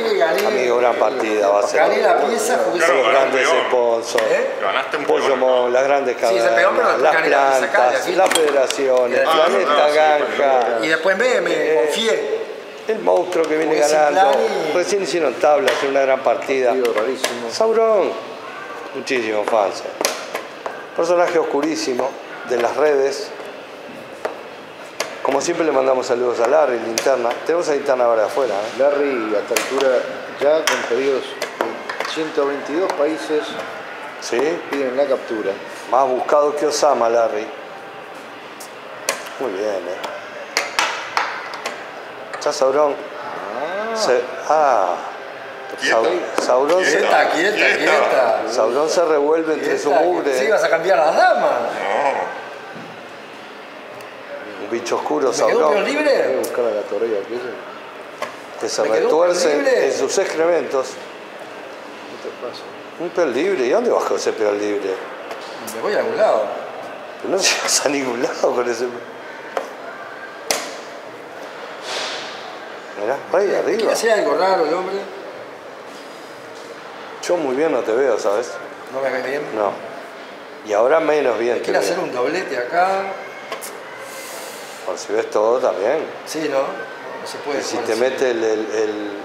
fui y gané. Amigo, gran partida va a ser. Gané la pieza, jugué claro, los grandes sponsors. Ganaste un pollo, mon, las grandes cabañas, sí, las plantas, las federaciones, Planeta Ganja. Y después me confié. El monstruo que viene ganando. Recién hicieron tablas en una gran partida. Saurón, muchísimos fans. Personaje oscurísimo de las redes. Como siempre le mandamos saludos a Larry, Linterna. Tenemos a Linterna ahora afuera. Larry, a esta altura, ya con pedidos de 122 países, ¿sí? Piden la captura. Más buscado que Osama, Larry. Muy bien, Ya Saurón. Saurón se... Quieta. Saurón se revuelve entre su mugre. Sí, vas a cambiar las damas. Un bicho oscuro, Saurón. ¿Me quedó libre? Voy a buscar a la torrilla, que se retuerce en sus excrementos. Un peón libre. ¿Y dónde vas ese peón libre? Me voy a algún lado. Pero no llegas a ningún lado con ese... Mirá, ahí arriba. Quiere hacer algo raro el hombre. Yo muy bien no te veo, ¿sabes? ¿No me caes bien? No. Y ahora menos bien. Quiere hacer un doblete acá. Por si ves todo también. Sí, ¿no? No se puede. Y si te mete el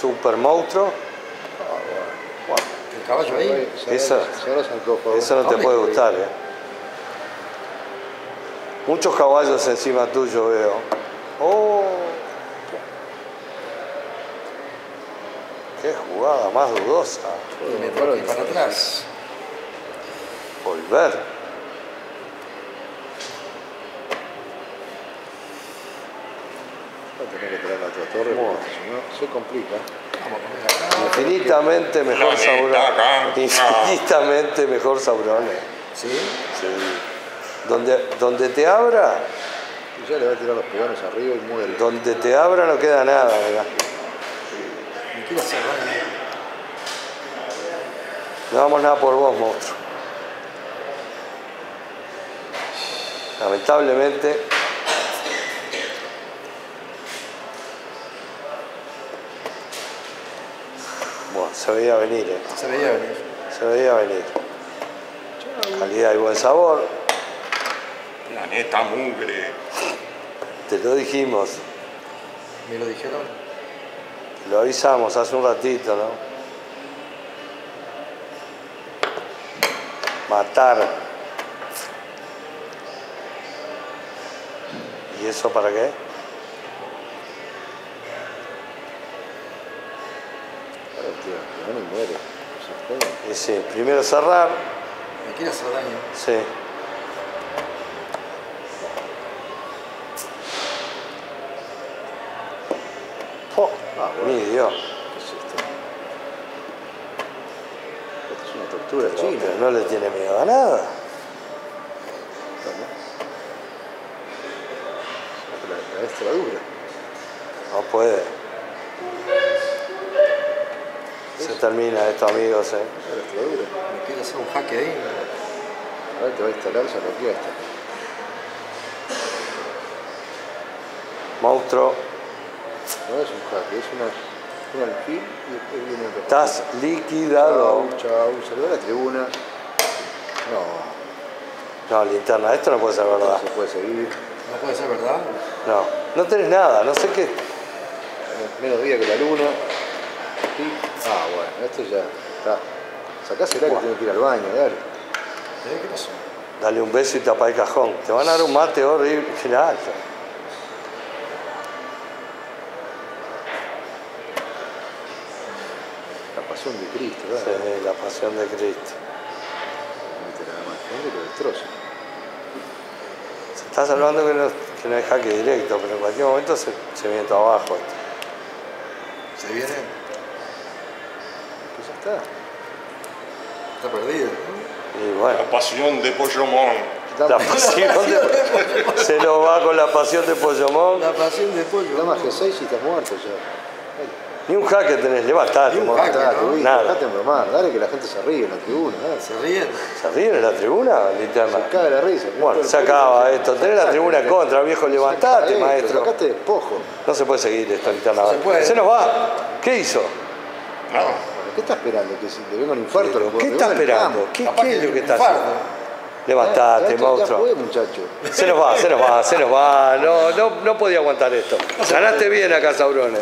super monstruo. El caballo ahí. Eso no te puede gustar, ¿eh? Muchos caballos encima tuyo veo. ¡Oh! ¡Qué jugada más dudosa! Y me paro para atrás. Volver. Voy a tener que traer la otra torre porque si no se complica. Infinitamente mejor Saurón. Infinitamente mejor Saurón. ¿Sí? Sí. Donde te abra... Ya le va a tirar los peganos arriba y muere. Donde te abra no queda nada, ¿verdad? No damos nada por vos, monstruo. Lamentablemente. Bueno, se veía venir, ¿eh? Se veía venir. Calidad y buen sabor. Planeta mugre. Te lo dijimos. ¿Me lo dijeron? Te lo avisamos hace un ratito, ¿no? Matar. ¿Y eso para qué? Y sí, primero cerrar. ¿Me quiere hacer daño? Sí. Mi Dios. ¿Qué es esto? Esto es una tortura china. No le tiene miedo a nada. La extra dura. No puede. Se termina esto, amigos. La extra dura. Me quiere hacer un jaque ahí. A ver, te va a instalar, ya lo quiero hasta. Monstruo. No es un jaque, es un alfil y después viene otro. Estás liquidado. Chau, saluda a la tribuna. No, Linterna, esto no puede ser verdad. No se puede seguir. ¿No puede ser verdad? No tenés nada, no sé qué. Menos día que la luna. Aquí. Ah, bueno, esto ya está. Sacásela que tiene que ir al baño, dale. ¿Qué pasó? Dale un beso y tapa el cajón. Te van a dar un mate horrible. Final. La pasión de Cristo, ¿verdad? Sí, la pasión de Cristo. Se está salvando que no hay jaque directo, pero en cualquier momento se viene todo abajo esto. ¿Se viene? Pues ya está. Está perdido, ¿no? Y bueno. La pasión de Pollomón. La pasión de... Se nos va con la pasión de Pollomón. La pasión de Pollomón. Nada más que 6 y estás muerto ya. Ni un jaque tenés, levantate. Levantate, mamá, dale que la gente se ríe en la tribuna. Dale. ¿Se ríen? ¿Se ríen en la tribuna? Se caga la risa. Bueno, se acaba esto. Tenés la tribuna en contra, viejo, levantate, maestro. Sacaste despojo. No se puede seguir esta guitarra. Se nos va. ¿Qué hizo? No. ¿Qué está esperando? ¿Que si te venga un infarto? ¿Qué está esperando? ¿Qué es lo que está haciendo? Levantate, monstruo. Fue, muchacho. Se nos va, se nos va, se nos va. No podía aguantar esto. Ganaste bien acá, Saurón.